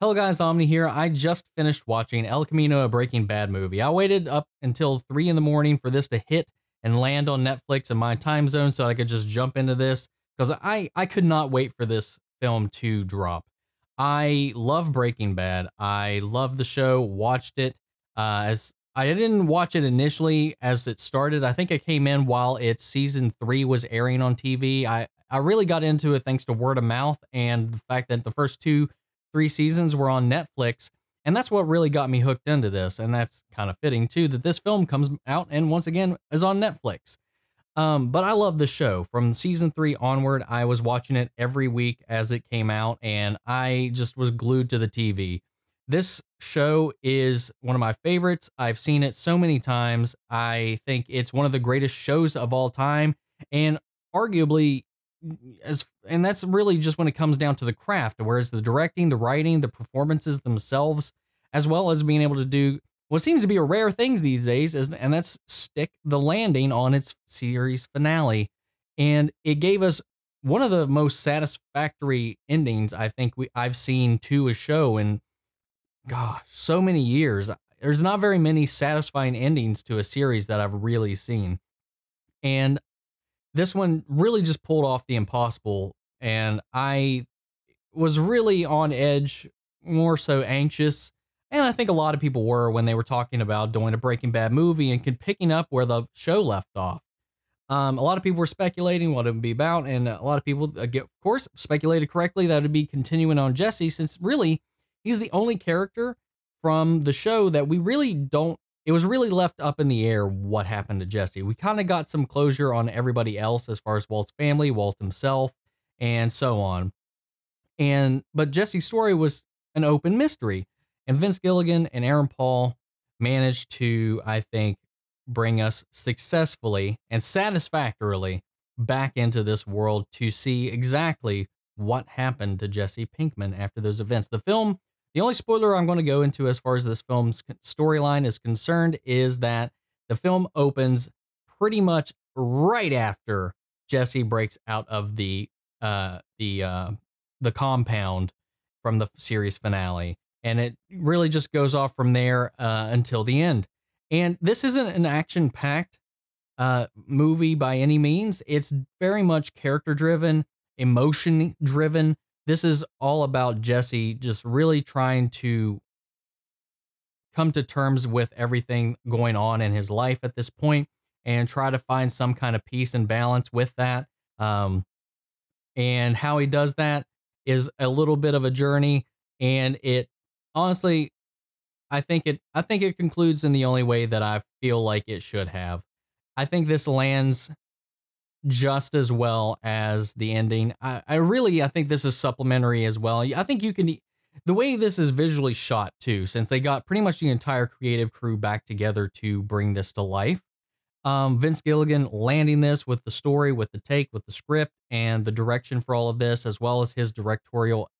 Hello guys, Omni here. I just finished watching El Camino, a Breaking Bad movie. I waited up until 3 in the morning for this to hit and land on Netflix in my time zone so I could just jump into this because I could not wait for this film to drop. I love Breaking Bad. I love the show, watched it. As I didn't watch it initially as it started. I think I came in while its season 3 was airing on TV. I really got into it thanks to word of mouth and the fact that the first three seasons were on Netflix, and that's what really got me hooked into this. And that's kind of fitting too, that this film comes out and once again is on Netflix. But I love the show. From season 3 onward, I was watching it every week as it came out, and I just was glued to the TV. This show is one of my favorites. I've seen it so many times. I think it's one of the greatest shows of all time, and arguably and that's really just when it comes down to the craft, whereas the directing, the writing, the performances themselves, as well as being able to do what seems to be a rare things these days, and that's stick the landing on its series finale. And it gave us one of the most satisfactory endings I think I've seen to a show in, gosh, so many years. There's not very many satisfying endings to a series that I've really seen. And this one really just pulled off the impossible, and I was really on edge, more so anxious, and I think a lot of people were when they were talking about doing a Breaking Bad movie and picking up where the show left off. A lot of people were speculating what it would be about, and a lot of people, of course, speculated correctly that it would be continuing on Jesse, since really he's the only character from the show that we really don't. It was really left up in the air what happened to Jesse. We kind of got some closure on everybody else as far as Walt's family, Walt himself, and so on. But Jesse's story was an open mystery. And Vince Gilligan and Aaron Paul managed to, I think, bring us successfully and satisfactorily back into this world to see exactly what happened to Jesse Pinkman after those events. The film... The only spoiler I'm going to go into as far as this film's storyline is concerned is that the film opens pretty much right after Jesse breaks out of the compound from the series finale, and it really just goes off from there until the end. And this isn't an action-packed movie by any means. It's very much character-driven, emotion-driven. This is all about Jesse just really trying to come to terms with everything going on in his life at this point and try to find some kind of peace and balance with that. And how he does that is a little bit of a journey. And it honestly, I think it concludes in the only way that I feel like it should have. I think this lands just as well as the ending. I think this is supplementary as well. I think you can, the way this is visually shot too, since they got pretty much the entire creative crew back together to bring this to life. Vince Gilligan landing this with the story, with the take, with the script, and the direction for all of this, as well as his directorial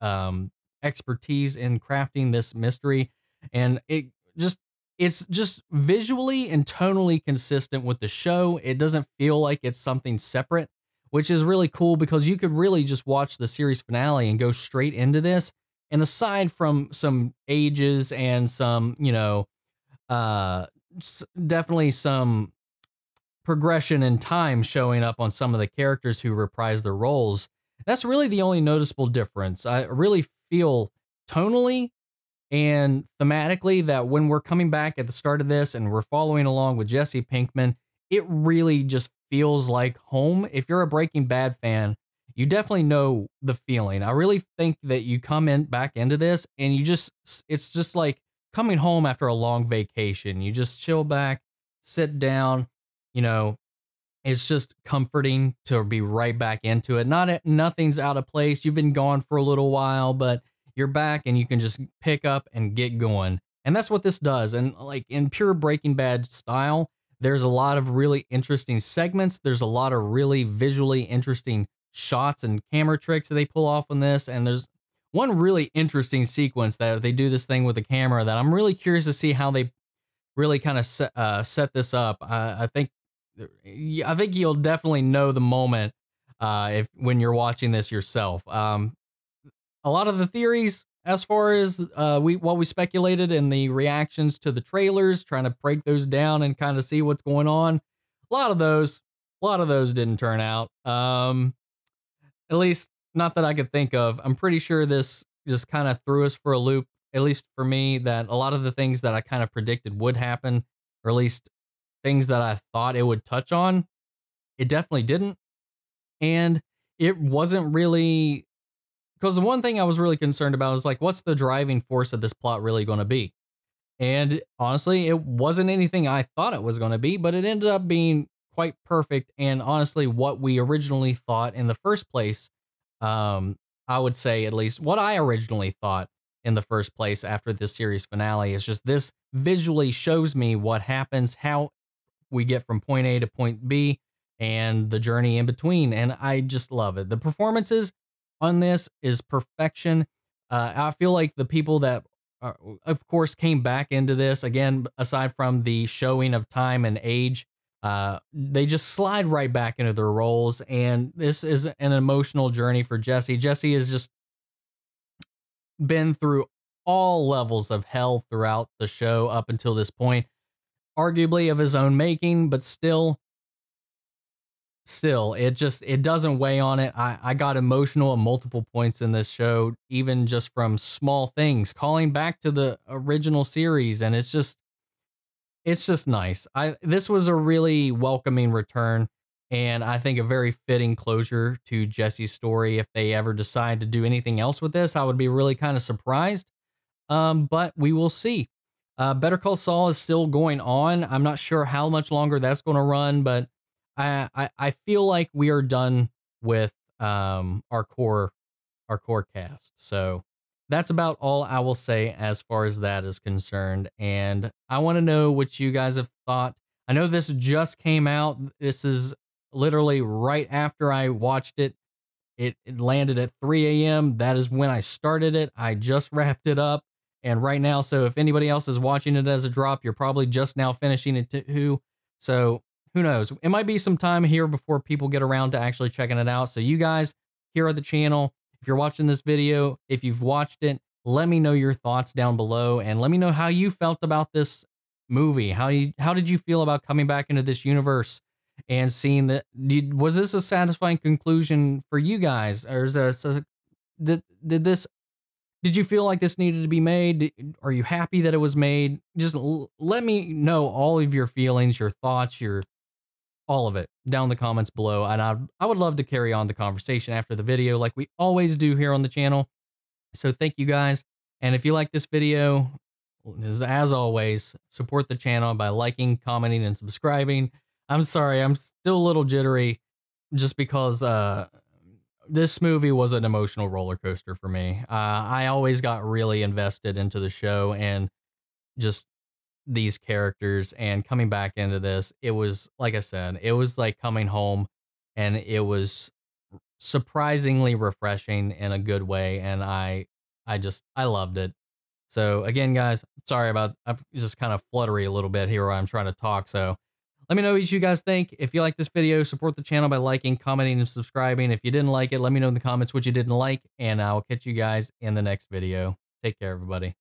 expertise in crafting this mystery. And it's just visually and tonally consistent with the show. It doesn't feel like it's something separate, which is really cool because you could really just watch the series finale and go straight into this. And aside from some ages and some, definitely some progression in time showing up on some of the characters who reprise their roles, that's really the only noticeable difference. I really feel tonally and thematically that when we're coming back at the start of this and we're following along with Jesse Pinkman, it really just feels like home. If you're a Breaking Bad fan, you definitely know the feeling. I really think that you come in back into this and it's just like coming home after a long vacation. You just chill back, sit down, it's just comforting to be right back into it. Nothing's out of place. You've been gone for a little while, but you're back and you can just pick up and get going. And that's what this does. And like in pure Breaking Bad style, there's a lot of really interesting segments. There's a lot of really visually interesting shots and camera tricks that they pull off on this. And there's one really interesting sequence that they do this thing with the camera that I'm really curious to see how they really kind of set this up. I think you'll definitely know the moment when you're watching this yourself. A lot of the theories As far as what we speculated in the reactions to the trailers, trying to break those down and kind of see what's going on, a lot of those didn't turn out. At least not that I could think of. I'm pretty sure this just kind of threw us for a loop, at least for me, that a lot of the things that I kind of predicted would happen, or at least things that I thought it would touch on, it definitely didn't. And it wasn't really... Because the one thing I was really concerned about is like, what's the driving force of this plot really going to be? And honestly, it wasn't anything I thought it was going to be, but it ended up being quite perfect. And honestly, what we originally thought in the first place, I would say at least what I originally thought in the first place after this series finale is just this visually shows me what happens, how we get from point A to point B and the journey in between. And I just love it. The performances on this is perfection. I feel like the people that are, of course, came back into this again, aside from the showing of time and age, they just slide right back into their roles. And this is an emotional journey for Jesse. Jesse has just been through all levels of hell throughout the show up until this point, arguably of his own making, but still, it doesn't weigh on it. I got emotional at multiple points in this show, even just from small things, calling back to the original series. And it's just nice. This was a really welcoming return. And I think a very fitting closure to Jesse's story. If they ever decide to do anything else with this, I would be really kind of surprised. But we will see. Better Call Saul is still going on. I'm not sure how much longer that's going to run, but I feel like we are done with our core cast. So that's about all I will say as far as that is concerned. And I want to know what you guys have thought. I know this just came out. This is literally right after I watched it. It landed at 3 a.m. That is when I started it. I just wrapped it up. And right now, so if anybody else is watching it as a drop, you're probably just now finishing it too. So who knows? It might be some time here before people get around to actually checking it out. So you guys here at the channel, if you're watching this video, if you've watched it, let me know your thoughts down below and let me know how you felt about this movie. How did you feel about coming back into this universe and seeing that? Was this a satisfying conclusion for you guys? Or is there did you feel like this needed to be made? Are you happy that it was made? Just let me know all of your feelings, your thoughts, all of it down in the comments below. And I would love to carry on the conversation after the video like we always do here on the channel. So thank you guys. And if you like this video, as always, support the channel by liking, commenting, and subscribing. I'm sorry, I'm still a little jittery just because this movie was an emotional roller coaster for me. I always got really invested into the show and just these characters, and coming back into this, it was, like I said, it was like coming home, and it was surprisingly refreshing in a good way. And I loved it. So again, guys, sorry about, I'm just kind of fluttery a little bit here where I'm trying to talk. So let me know what you guys think. If you like this video, support the channel by liking, commenting, and subscribing. If you didn't like it, let me know in the comments what you didn't like, and I'll catch you guys in the next video. Take care, everybody.